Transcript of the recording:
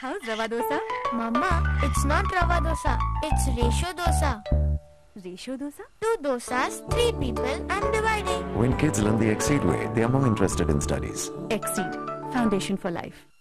How's Rava Dosa? Mama, it's not Rava Dosa. It's Ratio Dosa. Ratio Dosa? 2 dosas, 3 people and dividing. When kids learn the XSEED way, they are more interested in studies. XSEED, Foundation for Life.